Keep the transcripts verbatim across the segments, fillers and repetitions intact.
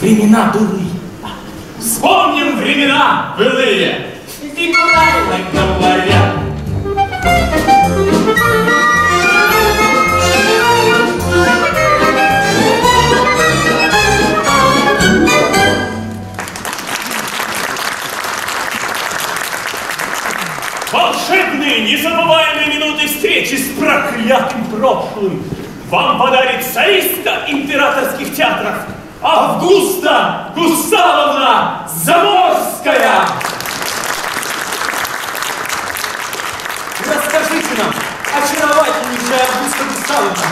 Времена былые. Вспомним времена былые. Фигурально говоря. Волшебные, незабываемые минуты встречи с проклятым прошлым вам подарит солистка императорских театров Августа Густавовна Заморская! Расскажите нам, очаровательнейшая Августа Густавовна,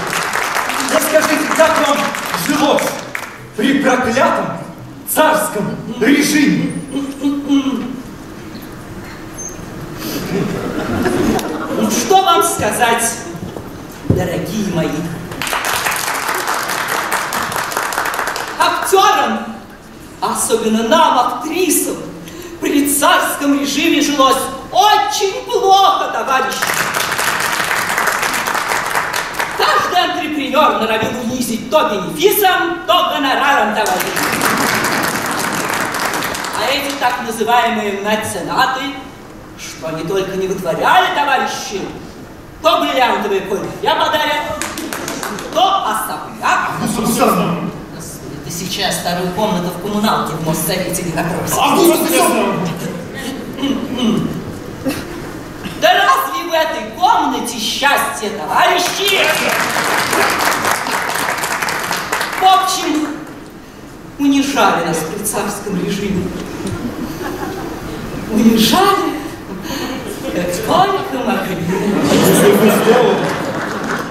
расскажите, как вам жилось при проклятом царском режиме? Ну что вам сказать, дорогие мои? Актерам, особенно нам, актрисам, при царском режиме жилось очень плохо, товарищи. Каждый антрепренер норовил унизить то бенефисом, то гонораром, товарищи. А эти так называемые меценаты, что они только не вытворяли, товарищи, то бриллиантовые колья подарят, то особняк. Сейчас вторую комнату в коммуналке в Моссовете не напросит. Да разве в этой комнате счастье, товарищи? В общем, унижали нас при царском режиме. Унижали, как только могли.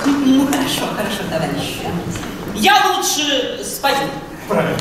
Ну хорошо, хорошо, товарищи. Я лучше спою. Правильно.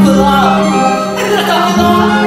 Редактор субтитров А.Семкин Корректор А.Егорова